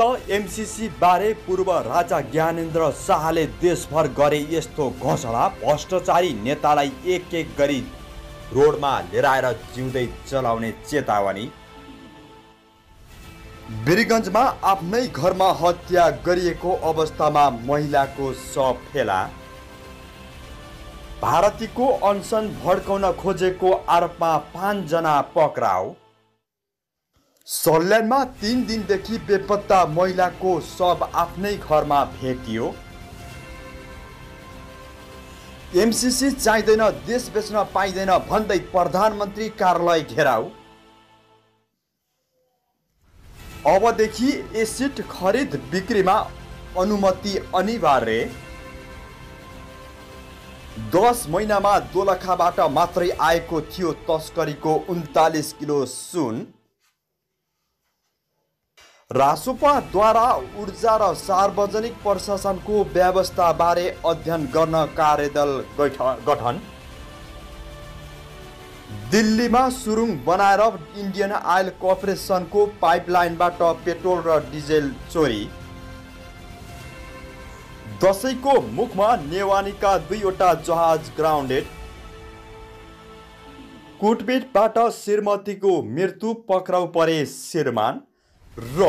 गत एमसीसी बारे पूर्व राजा ज्ञानेन्द्र शाहले देशभर गरे यस्तो घोषणा, भ्रष्टाचारी नेतालाई एक एक गरी रोडमा लिएर जिउँदै जलाउने चेतावनी। बीरगंजमा आफ्नै घरमा हत्या गरिएको अवस्थामा महिलाको शव फेला। भारतीको अनसन भड्काउन खोजेको आरोपमा 5 जना पक्राउ। सल्यानमा 3 दिनदेखि बेपत्ता महिलाको शव आफ्नै घरमा भेटियो। एमसीसी चाहिँदैन, देश बेच्न पाइँदैन भन्दै प्रधानमन्त्री कार्यालय घेराउ। अबदेखि एसिड खरिद बिक्रीमा अनुमति अनिवार्य। 10 महिनामा दोलखाबाट मात्रै आएको थियो तस्करीको 39 किलो सुन। रासोपाद्वारा ऊर्जा र सार्वजनिक प्रशासनको व्यवस्थाबारे अध्ययन गर्न कार्यदल गठन। दिल्लीमा सुरुङ बनाएर इन्डियन आयल कर्पोरेशनको पाइपलाइनबाट पेट्रोल र डिजेल चोरी। दसैँको मुखमा नेवानीका 2वटा जहाज ग्राउन्डेड। कुटपिटबाट श्रीमतीको मृत्यु, पक्राउ परे श्रीमान। र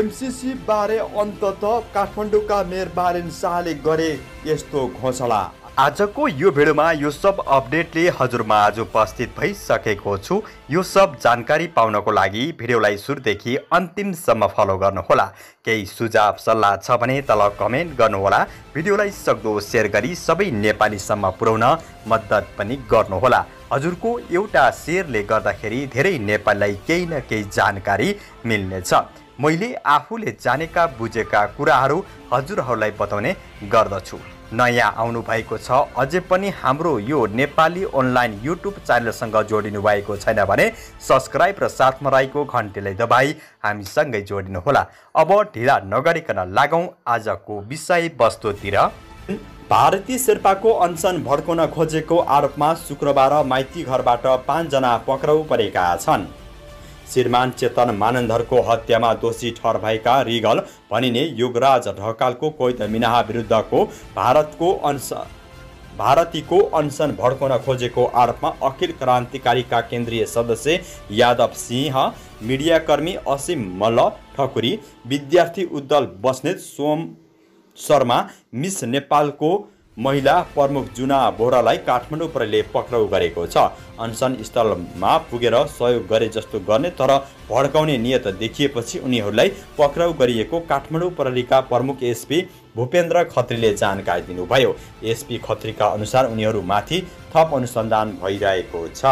एमसीसी बारे अन्ततः काठमाडौँका मेयर बालन शाहले गरे यस्तो घोषणा। आजको यो भिडियोमा यो सब अपडेटले हजुरमा आज उपस्थित भइसकेको छु। यो सब जानकारी पाउनको लागि भिडियोलाई सुरुदेखि अन्तिमसम्म फलो गर्नुहोला। केही सुझाव सल्लाह छ भने तल कमेन्ट गर्नुहोला। भिडियोलाई सक्दो सेयर गरी सबै नेपालीसम्म पुर्याउन मद्दत पनि गर्नुहोला। हजुरको एउटा सेयरले गर्दाखेरि धेरै नेपालीलाई केही न केही जानकारी मिल्नेछ। मैले आफूले जानेका बुझेका कुराहरू हजुरहरूलाई बताउने गर्दछु। नयाँ आउनु भएको छ अझै पनि हाम्रो यो नेपाली अनलाइन युट्युब च्यानलसँग जोडिनु भएको छैन भने सब्सक्राइब र साथमा रहेको घन्टीलाई दबाई हामीसँगै जोडिनुहोला। अब ढिला नगरिकन लागौँ आजको विषयवस्तुतिर। भारतीय शेर्पाको अनसन भड्काउन खोजेको आरोपमा शुक्रबार माइती घरबाट 5 जना पक्राउ परेका छन्। श्रीमान चेतन मानन्धरको हत्यामा दोषी ठहर भएका रिगल भनिने युवराज ढकालको कैद मिनाहा विरुद्धको भारतीको अनसन भड्काउन खोजेको आरोपमा अखिल क्रान्तिकारीका केन्द्रीय सदस्य यादव सिंह, मिडियाकर्मी असीम मल्ल ठकुरी, विद्यार्थी उद्दल बस्नेत, सोम शर्मा, मिस नेपालको महिला प्रमुख जुना बोरालाई काठमाडौँ प्रहरीले पक्राउ गरेको छ। अनसन स्थलमा पुगेर सहयोग गरे जस्तो गर्ने तर भड्काउने नियत देखिएपछि उनीहरूलाई पक्राउ गरिएको काठमाडौँ प्रहरीका प्रमुख एसपी भूपेन्द्र खत्रीले जानकारी दिनुभयो। एसपी खत्रीका अनुसार उनीहरूमाथि थप अनुसन्धान भइरहेको छ।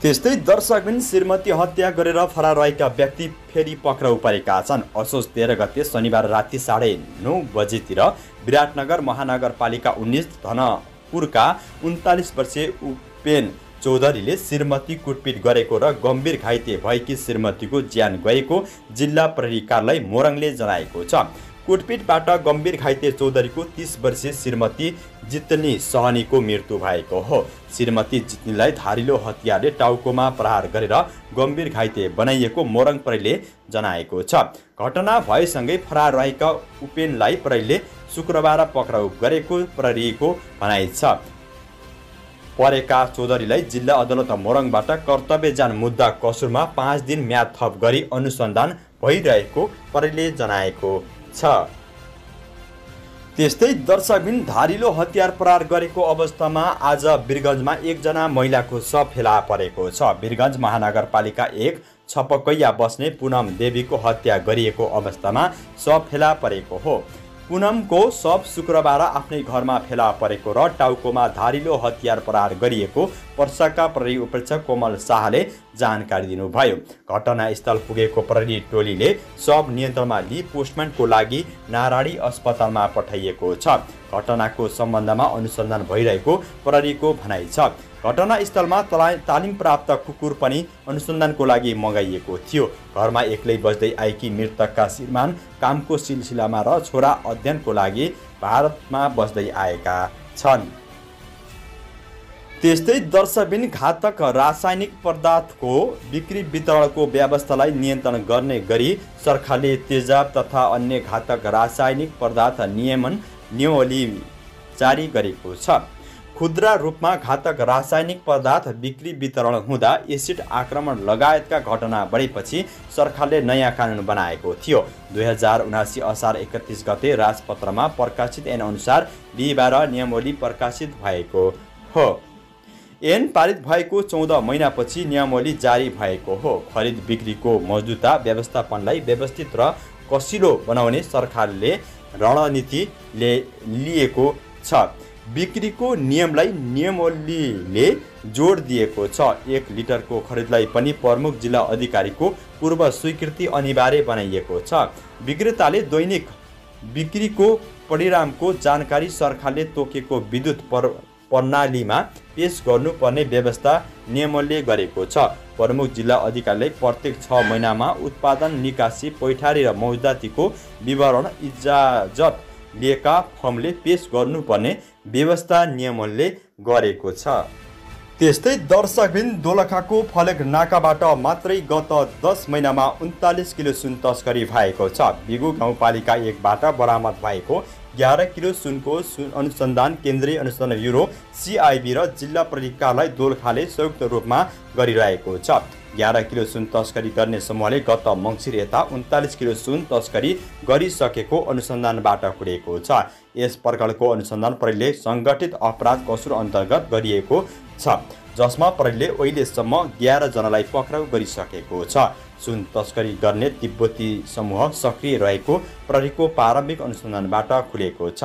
त्यस्तै दर्शकबिन श्रीमती हत्या गरेर फरार रहेका व्यक्ति फेरि पक्राउ परेका छन्। असोज 13 गते शनिबार राति 9:30 बजेतिर विराटनगर महानगरपालिका 19 धनपुरका 39 वर्षीय उपेन चौधरीले श्रीमती कुटपिट गरेको र गम्भीर घाइते भएकी श्रीमतीको ज्यान गएको जिल्ला प्रहरी कार्यालय मोरङले जनाएको छ। कुटपिटबाट गम्भीर घाइते चौधरीको 30 वर्षीय श्रीमती जितनी सहनीको मृत्यु भएको हो। श्रीमती जितनीलाई धारिलो हतियारले टाउकोमा प्रहार गरेर गम्भीर घाइते बनाइएको मोरङ प्रहरीले जनाएको छ। घटना भएसँगै फरार रहेका उपेनलाई प्रहरीले शुक्रबार पक्राउ गरेको प्रहरीको भनाइ छ। परेका चौधरीलाई जिल्ला अदालत मोरङबाट कर्तव्यजान मुद्दा कसुरमा 5 दिन म्याद थप गरी अनुसन्धान भइरहेको प्रहरीले जनाएको छ। त्यस्तै दर्शकबिन धारिलो हतियार प्रहार गरेको अवस्थामा आज बीरगंजमा 1 जना महिलाको शव फेला परेको छ। बीरगंज महानगरपालिका 1 छपकैया बस्ने पूनम देवीको हत्या गरिएको अवस्थामा शव फेला परेको हो। पूनमको शव शुक्रबार आफ्नै घरमा फेला परेको र टाउकोमा धारिलो हतियार प्रहार गरिएको पर्साका प्रहरी उपेक्षक कोमल शाहले जानकारी दिनुभयो। घटनास्थल पुगेको प्रहरी टोलीले शव नियन्त्रणमा लिई पोस्टमार्टमको लागि नारायणी अस्पतालमा पठाइएको छ। घटनाको सम्बन्धमा अनुसन्धान भइरहेको प्रहरीको भनाइ छ। घटनास्थलमा तालिम प्राप्त कुकुर पनि अनुसन्धानको लागि मगाइएको थियो। घरमा एक्लै बस्दै आएकी मृतकका श्रीमान कामको सिलसिलामा र छोरा अध्ययनको लागि भारतमा बस्दै आएका छन्। त्यस्तै दर्शबिन घातक रासायनिक पदार्थको बिक्री वितरणको व्यवस्थालाई नियन्त्रण गर्ने गरी सरकारले तेजाब तथा अन्य घातक रासायनिक पदार्थ नियमन नियमावली जारी गरेको छ। खुद्रा रूपमा घातक रासायनिक पदार्थ बिक्री वितरण हुँदा एसिड आक्रमण लगायतका घटना बढेपछि सरकारले नयाँ कानुन बनाएको थियो। 2079 असार 31 गते राजपत्रमा प्रकाशित ऐन अनुसार बिहिबार नियमावली प्रकाशित भएको हो। ऐन पारित भएको 14 महिनापछि नियमावली जारी भएको हो। खरिद बिक्रीको मौजूदा व्यवस्थापनलाई व्यवस्थित र कसिलो बनाउने सरकारले रणनीति लिएको छ। बिक्रीको नियमलाई नियमावलीले जोड दिएको छ। 1 लिटरको खरिदलाई पनि प्रमुख जिल्ला अधिकारीको पूर्व स्वीकृति अनिवार्य बनाइएको छ। विक्रेताले दैनिक बिक्रीको परिणामको जानकारी सरकारले तोकेको विद्युत प्रणालीमा पेश गर्नुपर्ने व्यवस्था नियमले गरेको छ। प्रमुख जिल्ला अधिकारीले प्रत्येक 6 महिनामा उत्पादन, निकासी, पैठारी र मौजदातीको विवरण इजाजत लिएका फर्मले पेश गर्नुपर्ने व्यवस्था नियमले गरेको छ। त्यस्तै दर्शकबिन दोलखाको फलेक नाकाबाट मात्रै गत 10 महिनामा 39 किलो सुन तस्करी भएको छ। बिगु गाउँपालिका 1बाट बरामद भएको 11 किलो सुनको अनुसन्धान केन्द्रीय अनुसन्धान ब्युरो CIB र जिल्ला प्रहरीकालाई दोलखाले संयुक्त रूपमा गरिरहेको छ। 11 किलो सुन तस्करी गर्ने समूहले गत मङ्सिर यता 39 किलो सुन तस्करी गरिसकेको अनुसन्धानबाट खुलेको छ। यस प्रकारको अनुसन्धान प्रहरीले सङ्गठित अपराध कसुर अन्तर्गत गरिएको छ, जसमा प्रहरीले अहिलेसम्म 11 जनालाई पक्राउ गरिसकेको छ। सुन तस्करी गर्ने तिब्बती समूह सक्रिय रहेको प्रहरीको प्रारम्भिक अनुसन्धानबाट खुलेको छ।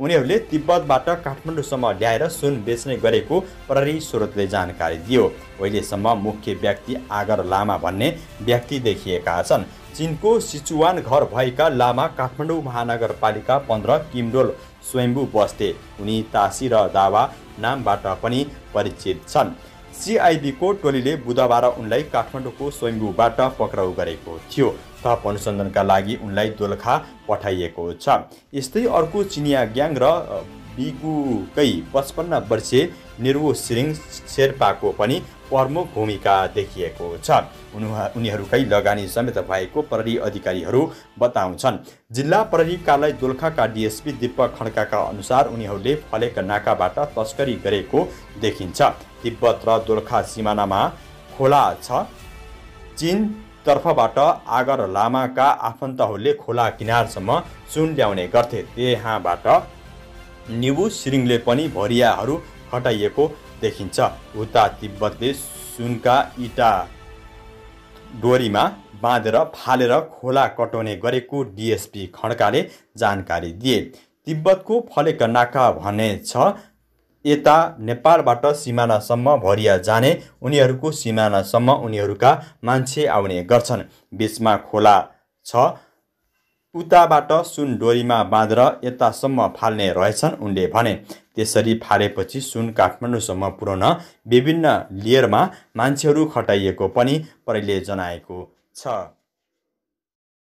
उनीहरूले तिब्बतबाट काठमाडौँसम्म ल्याएर सुन बेच्ने गरेको प्रहरी स्रोतले जानकारी दियो। अहिलेसम्म मुख्य व्यक्ति आगर लामा भन्ने व्यक्ति देखिएका छन्। चीनको सिचुवान घर भएका लामा काठमाडौँ महानगरपालिका 15 किमडोल स्वयम्भू बस्थे। उनी तासी र दावा नामबाट पनि परिचित छन्। CIB को टोलीले बुधबार उनलाई काठमाडौँको स्वयम्भूबाट पक्राउ गरेको थियो। थप अनुसन्धानका लागि उनलाई दोलखा पठाइएको छ। यस्तै अर्को चिनिया ग्याङ र बिगुकै 55 वर्षीय निवु श्रृङ शेर्पाको पनि प्रमुख भूमिका देखिएको छ। उनीहरूकै लगानी समेत भएको प्रहरी अधिकारीहरू बताउँछन्। जिल्ला प्रहरी कार्यालय दोलखाका DSP दीपक खड्काका अनुसार उनीहरूले फलेका नाकाबाट तस्करी गरेको देखिन्छ। तिब्बत र दोलखा सिमानामा खोला छ। चीन तर्फबाट आगर लामाका आफन्तहरूले खोला किनारसम्म सुन ल्याउने गर्थे। त्यहाँबाट निवु श्रृङले पनि भरियाहरू हटाइएको देखिन्छ। उता तिब्बतले सुनका इटा डोरीमा बाँधेर फालेर खोला कटाउने गरेको DSP खड्काले जानकारी दिए। तिब्बतको फलेका नाका भने छ। यता नेपालबाट सिमानासम्म भरिया जाने, उनीहरूको सिमानासम्म उनीहरूका मान्छे आउने गर्छन्। बिचमा खोला छ। उताबाट सुन डोरीमा बाँधेर यतासम्म फाल्ने रहेछन् उनले भने। त्यसरी फालेपछि सुन काठमाडौँसम्म पुर्याउन विभिन्न लेयरमा मान्छेहरू खटाइएको पनि प्रहरीले जनाएको छ।